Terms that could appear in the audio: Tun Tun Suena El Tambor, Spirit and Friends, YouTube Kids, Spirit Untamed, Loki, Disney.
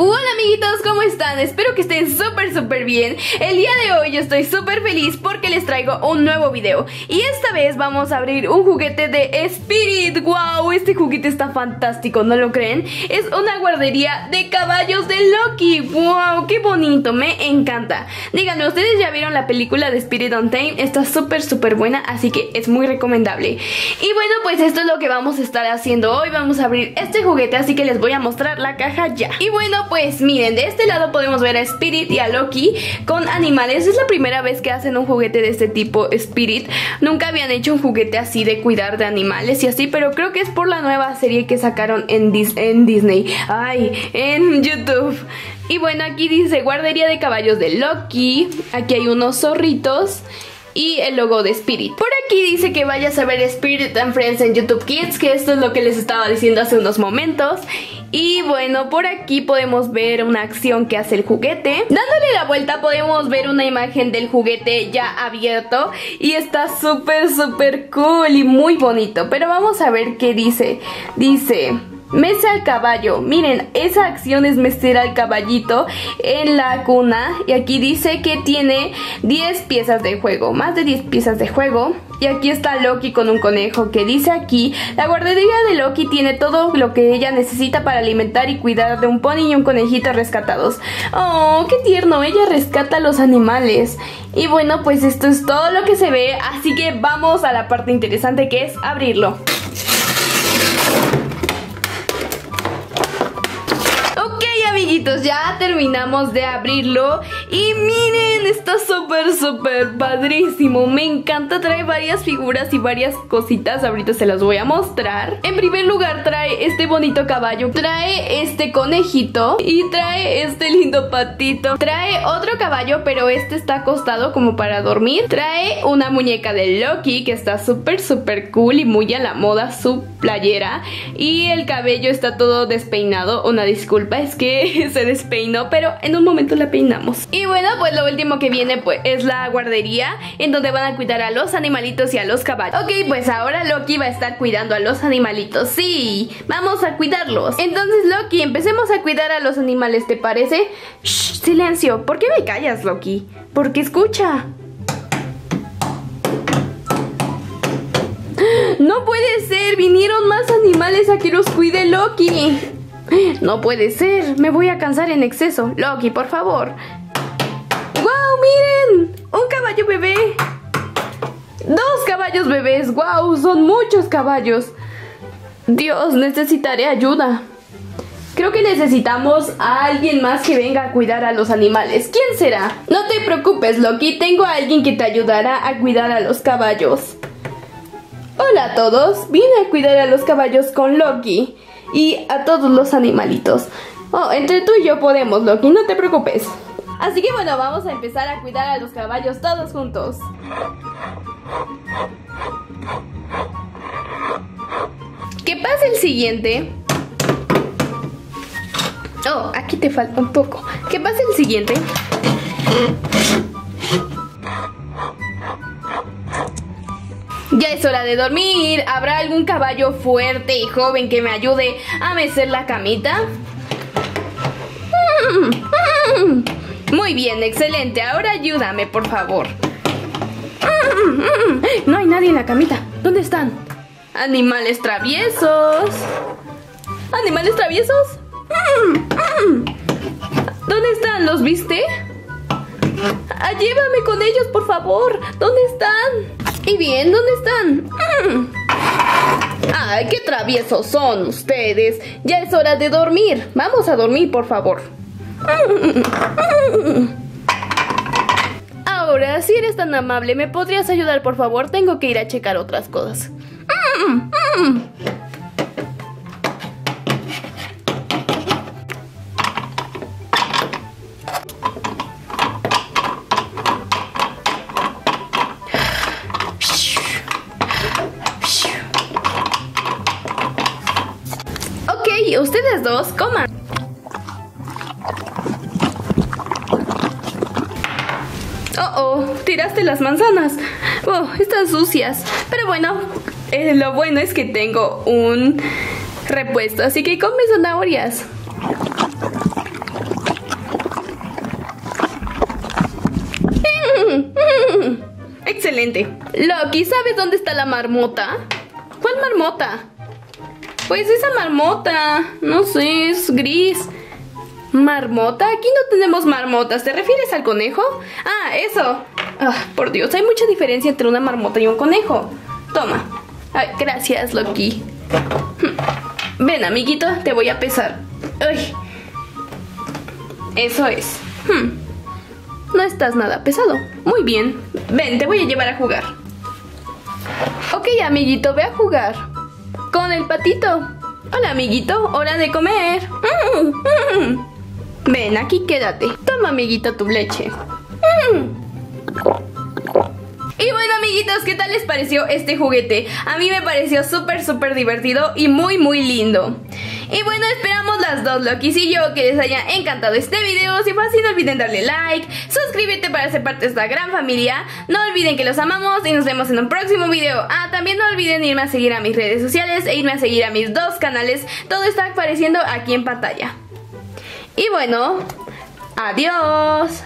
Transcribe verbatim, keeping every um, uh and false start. Hola amiguitos, ¿cómo están? Espero que estén súper súper bien. El día de hoy yo estoy súper feliz porque les traigo un nuevo video. Y esta vez vamos a abrir un juguete de Spirit. ¡Wow! Este juguete está fantástico, ¿no lo creen? Es una guardería de caballos de Loki. ¡Wow! ¡Qué bonito! Me encanta. Díganme, ¿ustedes ya vieron la película de Spirit Untamed? Está súper súper buena, así que es muy recomendable. Y bueno, pues esto es lo que vamos a estar haciendo hoy. Vamos a abrir este juguete, así que les voy a mostrar la caja ya. Y bueno, pues miren, de este lado podemos ver a Spirit y a Loki con animales. Es la primera vez que hacen un juguete de este tipo Spirit. Nunca habían hecho un juguete así de cuidar de animales y así, pero creo que es por la nueva serie que sacaron en, Dis en Disney. Ay, en YouTube. Y bueno, aquí dice guardería de caballos de Loki. Aquí hay unos zorritos y el logo de Spirit. Por aquí dice que vayas a ver Spirit and Friends en YouTube Kids, que esto es lo que les estaba diciendo hace unos momentos. Y bueno, por aquí podemos ver una acción que hace el juguete. Dándole la vuelta podemos ver una imagen del juguete ya abierto. Y está súper súper cool y muy bonito. Pero vamos a ver qué dice. Dice... mece al caballo. Miren, esa acción es mecer al caballito en la cuna. Y aquí dice que tiene diez piezas de juego, más de diez piezas de juego. Y aquí está Loki con un conejo que dice aquí: la guardería de Loki tiene todo lo que ella necesita para alimentar y cuidar de un pony y un conejito rescatados. ¡Oh, qué tierno! Ella rescata a los animales. Y bueno, pues esto es todo lo que se ve, así que vamos a la parte interesante, que es abrirlo. Ya terminamos de abrirlo y miren, está súper súper padrísimo. Me encanta, trae varias figuras y varias cositas, ahorita se las voy a mostrar. En primer lugar trae este bonito caballo, trae este conejito y trae este lindo patito. Trae otro caballo, pero este está acostado como para dormir. Trae una muñeca de Loki que está súper súper cool y muy a la moda su playera. Y el cabello está todo despeinado, una disculpa, es que se despeinó, pero en un momento la peinamos. Y bueno, pues lo último que viene pues es la guardería, en donde van a cuidar a los animalitos y a los caballos. Ok, pues ahora Loki va a estar cuidando a los animalitos. Sí, vamos a cuidarlos. Entonces Loki, empecemos a cuidar a los animales, ¿te parece? Shh, silencio, ¿por qué me callas, Loki? Porque escucha. No puede ser, vinieron más animales a que los cuide Loki. No puede ser, me voy a cansar en exceso. Loki, por favor. ¡Wow! ¡Miren! ¡Un caballo bebé! ¡Dos caballos bebés! ¡Wow! ¡Son muchos caballos! Dios, necesitaré ayuda. Creo que necesitamos a alguien más que venga a cuidar a los animales. ¿Quién será? No te preocupes, Loki, tengo a alguien que te ayudará a cuidar a los caballos. Hola a todos, vine a cuidar a los caballos con Loki y a todos los animalitos. Oh, entre tú y yo podemos, Loki, no te preocupes. Así que bueno, vamos a empezar a cuidar a los caballos todos juntos. Que pase el siguiente. Oh, aquí te falta un poco. Que pase el siguiente. Ya es hora de dormir. ¿Habrá algún caballo fuerte y joven que me ayude a mecer la camita? Muy bien, excelente. Ahora ayúdame, por favor. No hay nadie en la camita. ¿Dónde están? Animales traviesos. ¿Animales traviesos? ¿Dónde están? ¿Los viste? Llévame con ellos, por favor. ¿Dónde están? Y bien, ¿dónde están? ¡Ay, qué traviesos son ustedes! Ya es hora de dormir. Vamos a dormir, por favor. Ahora, si eres tan amable, ¿me podrías ayudar, por favor? Tengo que ir a checar otras cosas. Ustedes dos coman. Oh, oh, tiraste las manzanas. Oh, están sucias. Pero bueno, eh, lo bueno es que tengo un repuesto, así que come zanahorias. excelente. Loki, ¿sabes dónde está la marmota? ¿Cuál marmota? Pues esa marmota. No sé, es gris. ¿Marmota? Aquí no tenemos marmotas. ¿Te refieres al conejo? Ah, eso. Oh, por Dios, hay mucha diferencia entre una marmota y un conejo. Toma. Ay, gracias, Loki. Ven, amiguito, te voy a pesar. Ay. Eso es. Hmm. No estás nada pesado. Muy bien. Ven, te voy a llevar a jugar. Ok, amiguito, ve a jugar. Con el patito. Hola, amiguito, hora de comer. Mm, mm. Ven, aquí quédate. Toma, amiguito, tu leche. Mm. Y bueno, amiguitos, ¿qué tal les pareció este juguete? A mí me pareció súper, súper divertido y muy, muy lindo. Y bueno, esperamos las dos, Loki y yo, que les haya encantado este video. Si fue así, no olviden darle like, suscríbete para ser parte de esta gran familia. No olviden que los amamos y nos vemos en un próximo video. Ah, también no olviden irme a seguir a mis redes sociales e irme a seguir a mis dos canales. Todo está apareciendo aquí en pantalla. Y bueno, adiós.